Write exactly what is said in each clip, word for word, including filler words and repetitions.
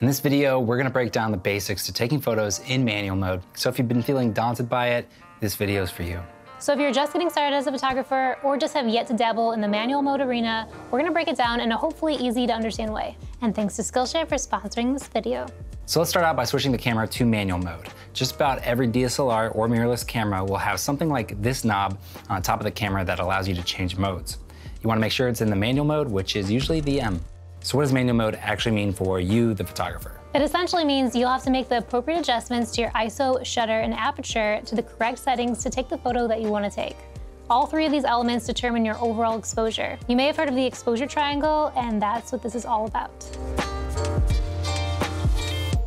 In this video, we're gonna break down the basics to taking photos in manual mode. So if you've been feeling daunted by it, this video is for you. So if you're just getting started as a photographer or just have yet to dabble in the manual mode arena, we're gonna break it down in a hopefully easy to understand way. And thanks to Skillshare for sponsoring this video. So let's start out by switching the camera to manual mode. Just about every D S L R or mirrorless camera will have something like this knob on top of the camera that allows you to change modes. You wanna make sure it's in the manual mode, which is usually the M. So what does manual mode actually mean for you, the photographer? It essentially means you'll have to make the appropriate adjustments to your I S O, shutter, and aperture to the correct settings to take the photo that you want to take. All three of these elements determine your overall exposure. You may have heard of the exposure triangle, and that's what this is all about.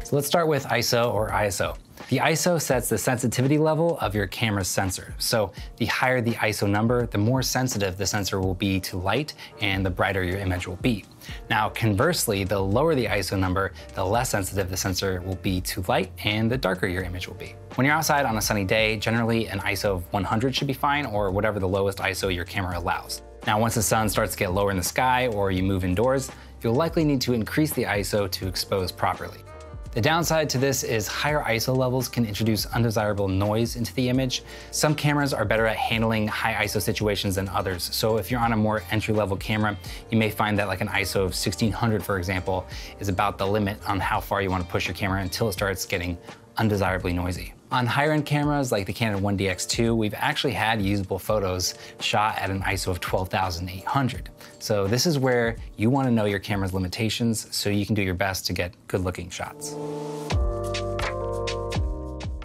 So let's start with I S O or I S O. The I S O sets the sensitivity level of your camera's sensor. So the higher the I S O number, the more sensitive the sensor will be to light and the brighter your image will be. Now, conversely, the lower the I S O number, the less sensitive the sensor will be to light and the darker your image will be. When you're outside on a sunny day, generally an I S O of one hundred should be fine, or whatever the lowest I S O your camera allows. Now, once the sun starts to get lower in the sky or you move indoors, you'll likely need to increase the I S O to expose properly. The downside to this is higher I S O levels can introduce undesirable noise into the image. Some cameras are better at handling high I S O situations than others. So if you're on a more entry-level camera, you may find that like an I S O of sixteen hundred, for example, is about the limit on how far you want to push your camera until it starts getting undesirably noisy. On higher-end cameras like the Canon one D X two, we've actually had usable photos shot at an I S O of twelve thousand eight hundred. So this is where you want to know your camera's limitations so you can do your best to get good-looking shots.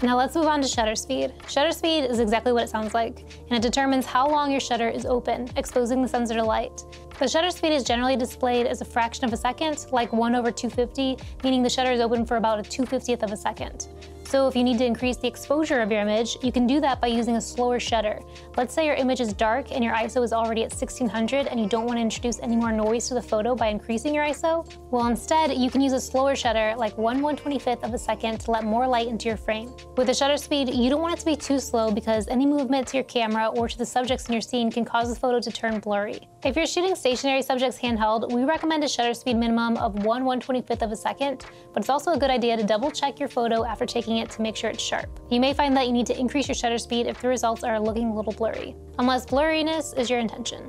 Now let's move on to shutter speed. Shutter speed is exactly what it sounds like, and it determines how long your shutter is open, exposing the sensor to light. The shutter speed is generally displayed as a fraction of a second, like one over two fifty, meaning the shutter is open for about a two fiftieth of a second. So if you need to increase the exposure of your image, you can do that by using a slower shutter. Let's say your image is dark and your I S O is already at sixteen hundred and you don't want to introduce any more noise to the photo by increasing your I S O. Well, instead, you can use a slower shutter, like one one twenty-fifth of a second, to let more light into your frame. With the shutter speed, you don't want it to be too slow because any movement to your camera or to the subjects in your scene can cause the photo to turn blurry. If you're shooting stationary subjects handheld, we recommend a shutter speed minimum of one one twenty-fifth of a second, but it's also a good idea to double check your photo after taking it to make sure it's sharp. You may find that you need to increase your shutter speed if the results are looking a little blurry, unless blurriness is your intention.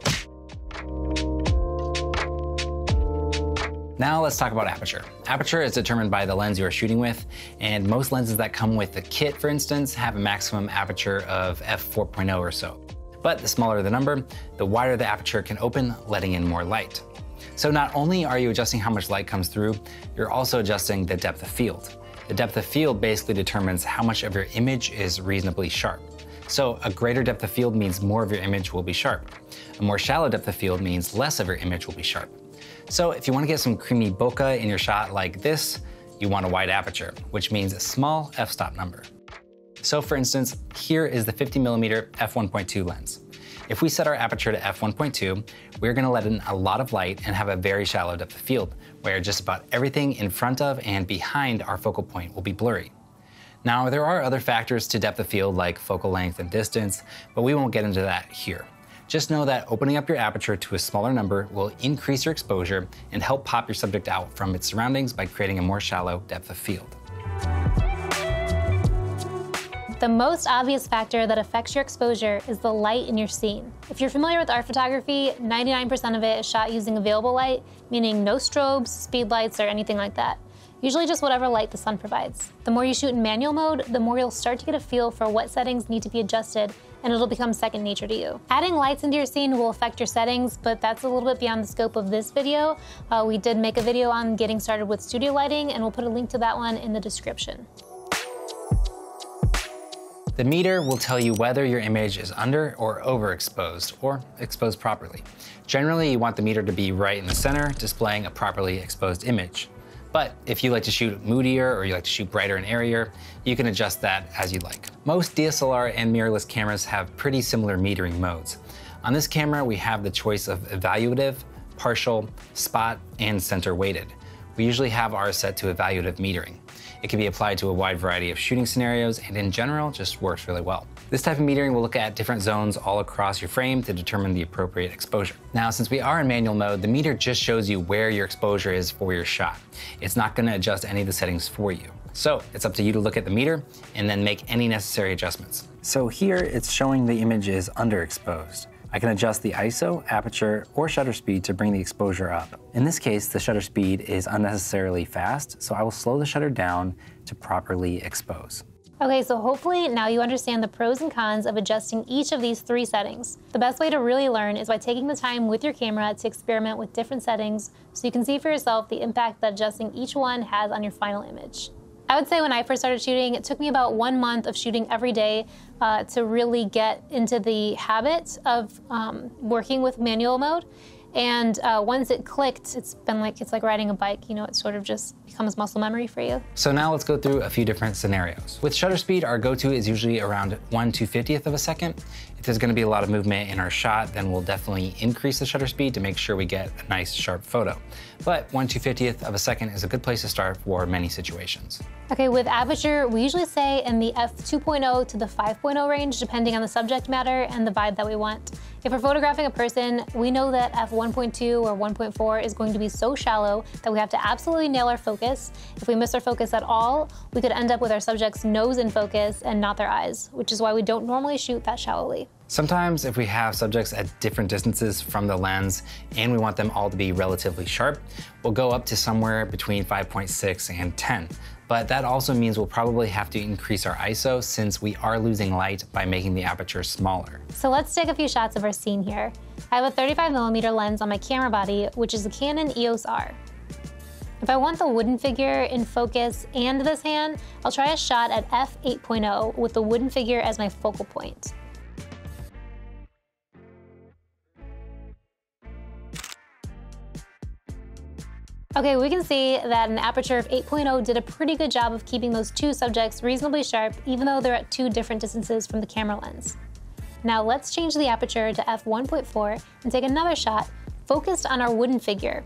Now let's talk about aperture. Aperture is determined by the lens you are shooting with, and most lenses that come with the kit, for instance, have a maximum aperture of f four point oh or so. But the smaller the number, the wider the aperture can open, letting in more light. So not only are you adjusting how much light comes through, you're also adjusting the depth of field. The depth of field basically determines how much of your image is reasonably sharp. So a greater depth of field means more of your image will be sharp. A more shallow depth of field means less of your image will be sharp. So if you want to get some creamy bokeh in your shot like this, you want a wide aperture, which means a small f-stop number. So for instance, here is the fifty millimeter f one point two lens. If we set our aperture to f one point two, we're gonna let in a lot of light and have a very shallow depth of field, where just about everything in front of and behind our focal point will be blurry. Now, there are other factors to depth of field like focal length and distance, but we won't get into that here. Just know that opening up your aperture to a smaller number will increase your exposure and help pop your subject out from its surroundings by creating a more shallow depth of field. The most obvious factor that affects your exposure is the light in your scene. If you're familiar with art photography, ninety-nine percent of it is shot using available light, meaning no strobes, speed lights, or anything like that. Usually just whatever light the sun provides. The more you shoot in manual mode, the more you'll start to get a feel for what settings need to be adjusted, and it'll become second nature to you. Adding lights into your scene will affect your settings, but that's a little bit beyond the scope of this video. Uh, we did make a video on getting started with studio lighting, and we'll put a link to that one in the description. The meter will tell you whether your image is under or overexposed, or exposed properly. Generally, you want the meter to be right in the center, displaying a properly exposed image. But if you like to shoot moodier or you like to shoot brighter and airier, you can adjust that as you like. Most D S L R and mirrorless cameras have pretty similar metering modes. On this camera, we have the choice of evaluative, partial, spot, and center weighted. we usually have ours set to evaluative metering. It can be applied to a wide variety of shooting scenarios and in general just works really well. This type of metering will look at different zones all across your frame to determine the appropriate exposure. Now, since we are in manual mode, the meter just shows you where your exposure is for your shot. It's not going to adjust any of the settings for you. So it's up to you to look at the meter and then make any necessary adjustments. So here it's showing the image is underexposed. I can adjust the I S O, aperture, or shutter speed to bring the exposure up. In this case, the shutter speed is unnecessarily fast, so I will slow the shutter down to properly expose. Okay, so hopefully now you understand the pros and cons of adjusting each of these three settings. The best way to really learn is by taking the time with your camera to experiment with different settings so you can see for yourself the impact that adjusting each one has on your final image. I would say when I first started shooting, it took me about one month of shooting every day uh, to really get into the habit of um, working with manual mode. And uh, once it clicked, it's been like, it's like riding a bike, you know, it sort of just becomes muscle memory for you. So now let's go through a few different scenarios. With shutter speed, our go-to is usually around one two fiftieth of a second. If there's gonna be a lot of movement in our shot, then we'll definitely increase the shutter speed to make sure we get a nice sharp photo. But one two fiftieth of a second is a good place to start for many situations. Okay, with aperture, we usually say in the f two point oh to the five point oh range, depending on the subject matter and the vibe that we want. If we're photographing a person, we know that f one point two or one point four is going to be so shallow that we have to absolutely nail our focus. If we miss our focus at all, we could end up with our subject's nose in focus and not their eyes, which is why we don't normally shoot that shallowly. Sometimes if we have subjects at different distances from the lens and we want them all to be relatively sharp, we'll go up to somewhere between five point six and ten. But that also means we'll probably have to increase our I S O since we are losing light by making the aperture smaller. So let's take a few shots of our scene here. I have a thirty-five millimeter lens on my camera body, which is the Canon E O S R. If I want the wooden figure in focus and this hand, I'll try a shot at f eight point oh with the wooden figure as my focal point. Okay, we can see that an aperture of eight point oh did a pretty good job of keeping those two subjects reasonably sharp, even though they're at two different distances from the camera lens. Now let's change the aperture to f one point four and take another shot focused on our wooden figure.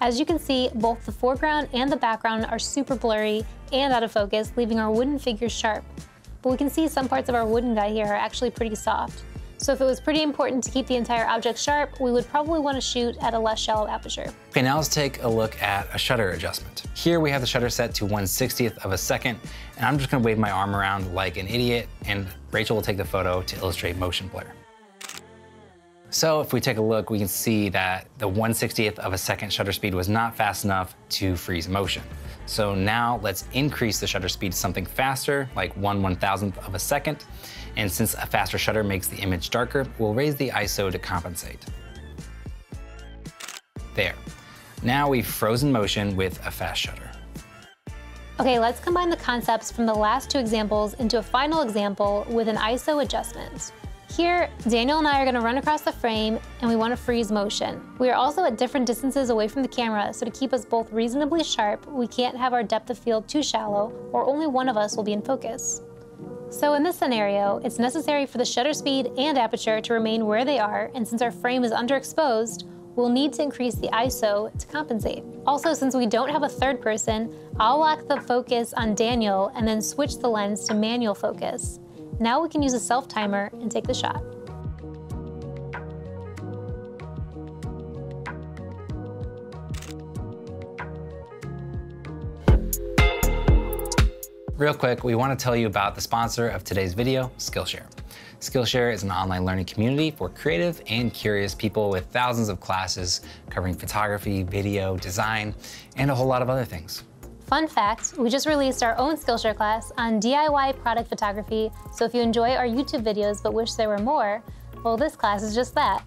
As you can see, both the foreground and the background are super blurry and out of focus, leaving our wooden figure sharp. But we can see some parts of our wooden guy here are actually pretty soft. So if it was pretty important to keep the entire object sharp, we would probably want to shoot at a less shallow aperture. Okay, now let's take a look at a shutter adjustment. Here we have the shutter set to one sixtieth of a second, and I'm just going to wave my arm around like an idiot, and Rachel will take the photo to illustrate motion blur. So if we take a look, we can see that the one sixtieth of a second shutter speed was not fast enough to freeze motion. So now let's increase the shutter speed to something faster, like one one thousandth of a second. And since a faster shutter makes the image darker, we'll raise the I S O to compensate. There. Now we've frozen motion with a fast shutter. Okay, let's combine the concepts from the last two examples into a final example with an I S O adjustment. Here, Daniel and I are going to run across the frame and we want to freeze motion. We are also at different distances away from the camera, so to keep us both reasonably sharp, we can't have our depth of field too shallow or only one of us will be in focus. So in this scenario, it's necessary for the shutter speed and aperture to remain where they are, and since our frame is underexposed, we'll need to increase the I S O to compensate. Also, since we don't have a third person, I'll lock the focus on Daniel and then switch the lens to manual focus. Now we can use a self-timer and take the shot. Real quick, we want to tell you about the sponsor of today's video, Skillshare. Skillshare is an online learning community for creative and curious people with thousands of classes covering photography, video, design, and a whole lot of other things. Fun fact, we just released our own Skillshare class on D I Y product photography, so if you enjoy our YouTube videos but wish there were more, well, this class is just that.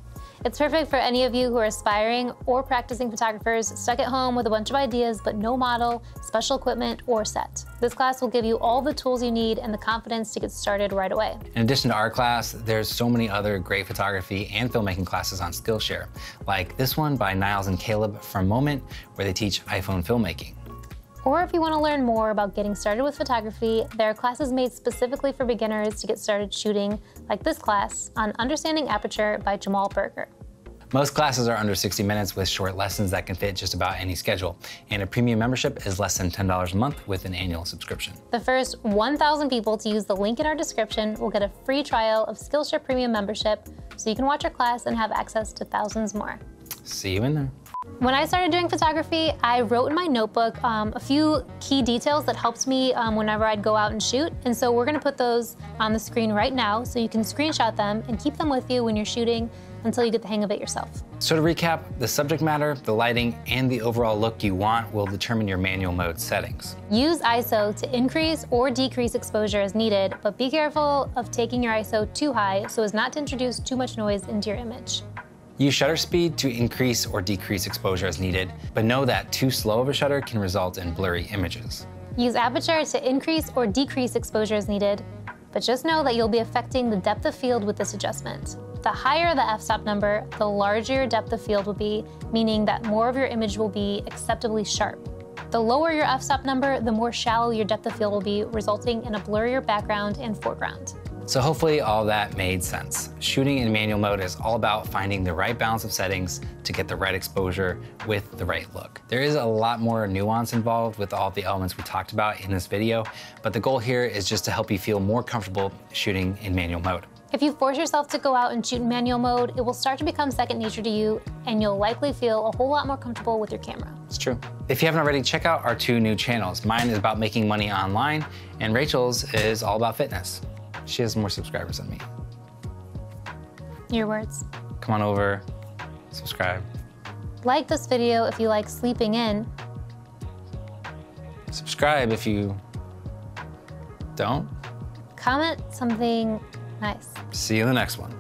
It's perfect for any of you who are aspiring or practicing photographers stuck at home with a bunch of ideas but no model, special equipment, or set. This class will give you all the tools you need and the confidence to get started right away. In addition to our class, there's so many other great photography and filmmaking classes on Skillshare, like this one by Niles and Caleb from Moment, where they teach iPhone filmmaking. Or if you want to learn more about getting started with photography, there are classes made specifically for beginners to get started shooting, like this class on Understanding Aperture by Jamal Berger. Most classes are under sixty minutes with short lessons that can fit just about any schedule, and a premium membership is less than ten dollars a month with an annual subscription. The first one thousand people to use the link in our description will get a free trial of Skillshare Premium membership, so you can watch our class and have access to thousands more. See you in there. When I started doing photography, I wrote in my notebook um, a few key details that helped me um, whenever I'd go out and shoot. And so we're gonna put those on the screen right now so you can screenshot them and keep them with you when you're shooting until you get the hang of it yourself. So to recap, the subject matter, the lighting, and the overall look you want will determine your manual mode settings. Use I S O to increase or decrease exposure as needed, but be careful of taking your I S O too high so as not to introduce too much noise into your image. Use shutter speed to increase or decrease exposure as needed, but know that too slow of a shutter can result in blurry images. Use aperture to increase or decrease exposure as needed, but just know that you'll be affecting the depth of field with this adjustment. The higher the f-stop number, the larger your depth of field will be, meaning that more of your image will be acceptably sharp. The lower your f-stop number, the more shallow your depth of field will be, resulting in a blurrier background and foreground. So hopefully all that made sense. Shooting in manual mode is all about finding the right balance of settings to get the right exposure with the right look. There is a lot more nuance involved with all the elements we talked about in this video, but the goal here is just to help you feel more comfortable shooting in manual mode. If you force yourself to go out and shoot in manual mode, it will start to become second nature to you, and you'll likely feel a whole lot more comfortable with your camera. It's true. If you haven't already, check out our two new channels. Mine is about making money online, and Rachel's is all about fitness. She has more subscribers than me. Your words. Come on over, subscribe. Like this video if you like sleeping in. Subscribe if you don't. Comment something nice. See you in the next one.